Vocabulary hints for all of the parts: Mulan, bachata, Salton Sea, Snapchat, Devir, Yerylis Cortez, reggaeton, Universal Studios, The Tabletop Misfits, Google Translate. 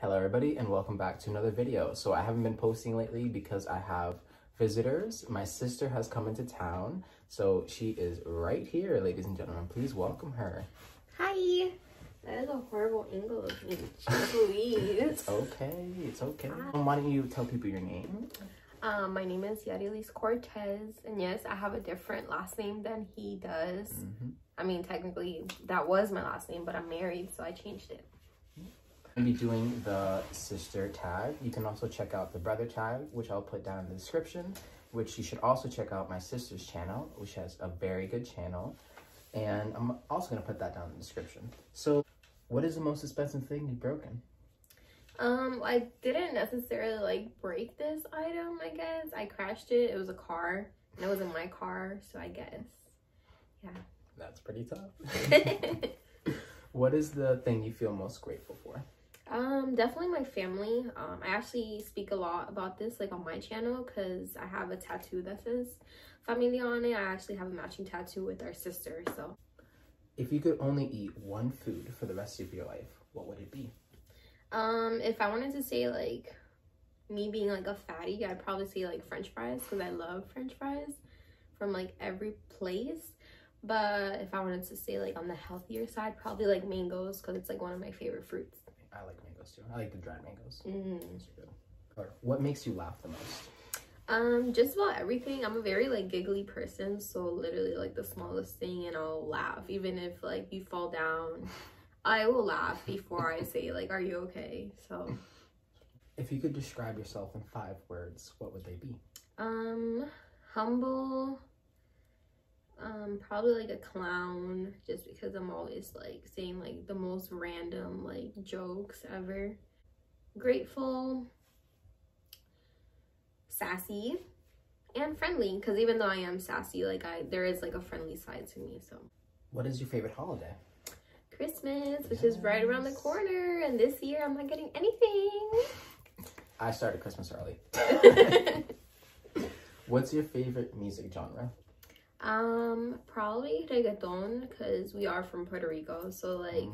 Hello everybody and welcome back to another video. So I haven't been posting lately because I have visitors. My sister has come into town, so she is right here, ladies and gentlemen. Please welcome her. Hi. That is a horrible angle of me. Please. It's okay. It's okay. Hi. Why don't you tell people your name? My name is Yerylis Cortez, and yes, I have a different last name than he does. I mean, technically, that was my last name, but I'm married, so I changed it. Be doing the sister tag. You can also check out the brother tag, which I'll put down in the description, which you should also check out my sister's channel, which has a very good channel, and I'm also going to put that down in the description. So what is the most expensive thing you've broken? I didn't necessarily like break this item. I guess I crashed it. It was a car and it wasn't my car, so I guess, yeah, that's pretty tough. What is the thing you feel most grateful for? Definitely my family. I actually speak a lot about this, like, on my channel, because I have a tattoo that says family on it. I actually have a matching tattoo with our sister. So if you could only eat one food for the rest of your life, what would it be? If I wanted to say, like, me being like a fatty, I'd probably say like french fries, because I love french fries from like every place. But if I wanted to say like on the healthier side, probably like mangoes, because it's like one of my favorite fruits. I like mangoes too. I like the dried mangoes. Those are good. What makes you laugh the most? Just about everything. I'm a very like giggly person, so literally like the smallest thing and I'll laugh. Even if like you fall down, I will laugh before I say like, are you okay? So if you could describe yourself in 5 words, what would they be? Humble. Probably like a clown, just because I'm always like saying like the most random like jokes ever. Grateful, sassy, and friendly, because even though I am sassy, like there is like a friendly side to me. So what is your favorite holiday? Christmas, which is right around the corner, and this year I'm not getting anything. I started Christmas early. What's your favorite music genre? Probably reggaeton, because we are from Puerto Rico, so like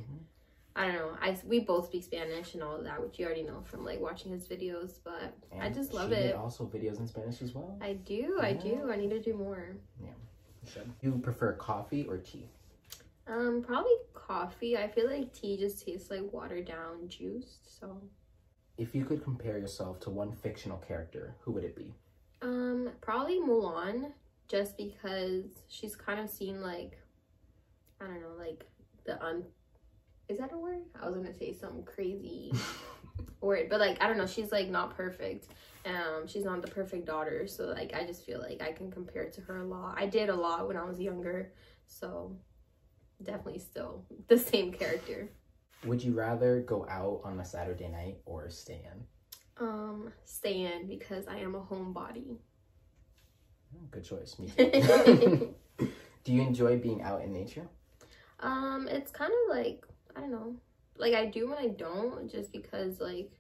I don't know, we both speak Spanish and all of that, which you already know from like watching his videos, but and I just love it. Also videos in Spanish as well. I do. Yeah. I need to do more. Yeah, you should. You prefer coffee or tea? Probably coffee. I feel like tea just tastes like watered down juice. So if you could compare yourself to one fictional character, who would it be? Probably Mulan, just because she's kind of seen like, I don't know, like the is that a word? I was gonna say some crazy word, but like, I don't know, she's like not perfect. She's not the perfect daughter, so like I just feel like I can compare to her a lot. I did a lot when I was younger, so definitely still the same character. Would you rather go out on a Saturday night or stay in? Stay in, because I am a homebody. Good choice. Me too. Do you enjoy being out in nature? It's kind of like, I don't know, like I do when I don't, just because like,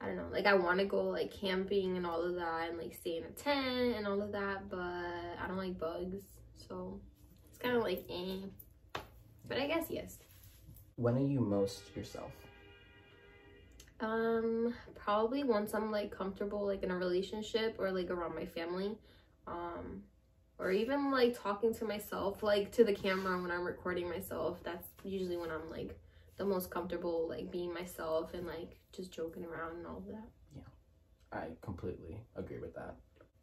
I don't know, like I want to go like camping and all of that and like stay in a tent and all of that, but I don't like bugs, so it's kind of like eh, but I guess yes. When are you most yourself? Probably once I'm like comfortable like in a relationship or like around my family, or even like talking to myself, like to the camera when I'm recording myself. That's usually when I'm like the most comfortable, like being myself and like just joking around and all of that. Yeah, I completely agree with that.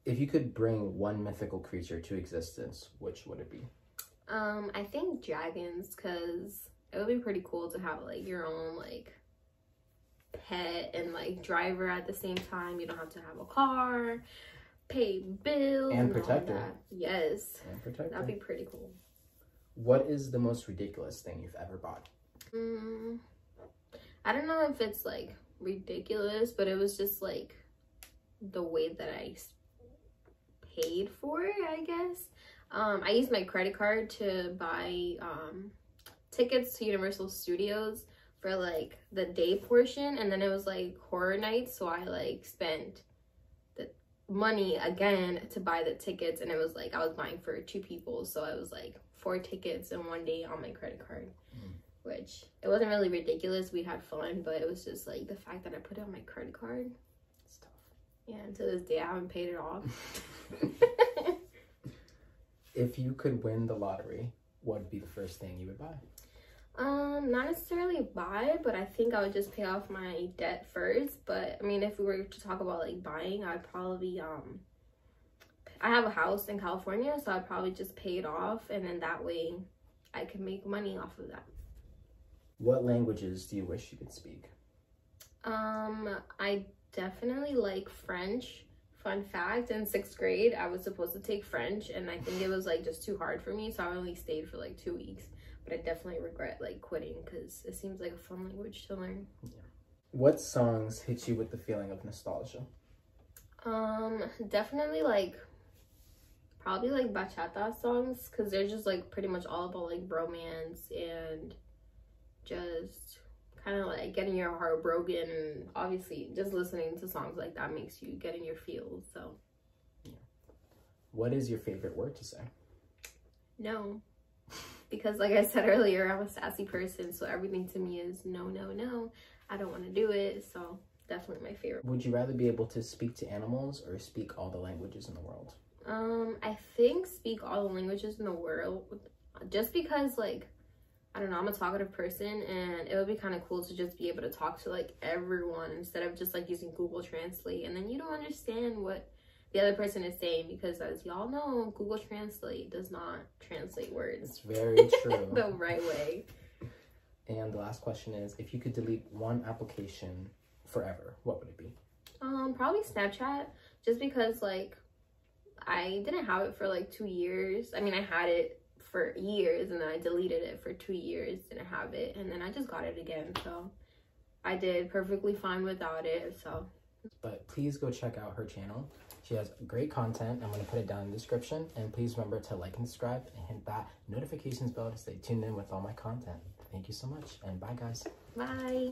If you could bring one mythical creature to existence, which would it be? I think dragons, because it would be pretty cool to have like your own like pet and like driver at the same time. You don't have to have a car, pay bills, and protect her. Yes, and protect her. That'd be pretty cool. What is the most ridiculous thing you've ever bought? I don't know if it's like ridiculous, but it was just like the way that I paid for it, I guess. I used my credit card to buy tickets to Universal Studios for like the day portion, and then it was like horror night, so I like spent the money again to buy the tickets, and it was like I was buying for 2 people, so it was like 4 tickets in one day on my credit card, which it wasn't really ridiculous. We had fun, but it was just like the fact that I put it on my credit card. It's tough. Yeah, and to this day, I haven't paid it off. If you could win the lottery, what would be the first thing you would buy? Not necessarily buy, but I think I would just pay off my debt first. But I mean, if we were to talk about like buying, I'd probably I have a house in California, so I'd probably just pay it off, and then that way I can make money off of that. What languages do you wish you could speak? I definitely like French. Fun fact, in 6th grade, I was supposed to take French, and I think it was like just too hard for me, so I only stayed for like 2 weeks. But I definitely regret like quitting because it seems like a fun language to learn. Yeah. What songs hit you with the feeling of nostalgia? Definitely like probably like bachata songs, because they're just like pretty much all about like romance and just kind of like getting your heart broken, and obviously just listening to songs like that makes you get in your feels. So yeah. What is your favorite word to say? No, because like I said earlier, I'm a sassy person, so everything to me is no, no, no, I don't want to do it. So definitely my favorite. Would you rather be able to speak to animals or speak all the languages in the world? I think speak all the languages in the world, just because like, I don't know, I'm a talkative person, and it would be kind of cool to just be able to talk to like everyone instead of just like using Google Translate, and then you don't understand what the other person is saying, because as y'all know, Google Translate does not translate words. It's very true. The right way. And the last question is, if you could delete one application forever, what would it be? Probably Snapchat, just because like I didn't have it for like 2 years. I mean, I had it for years, and then I deleted it for 2 years, didn't have it, and then I just got it again, so I did perfectly fine without it. So but please go check out her channel. She has great content. I'm going to put it down in the description, and please remember to like and subscribe and hit that notifications bell to stay tuned in with all my content. Thank you so much, and bye guys. Bye.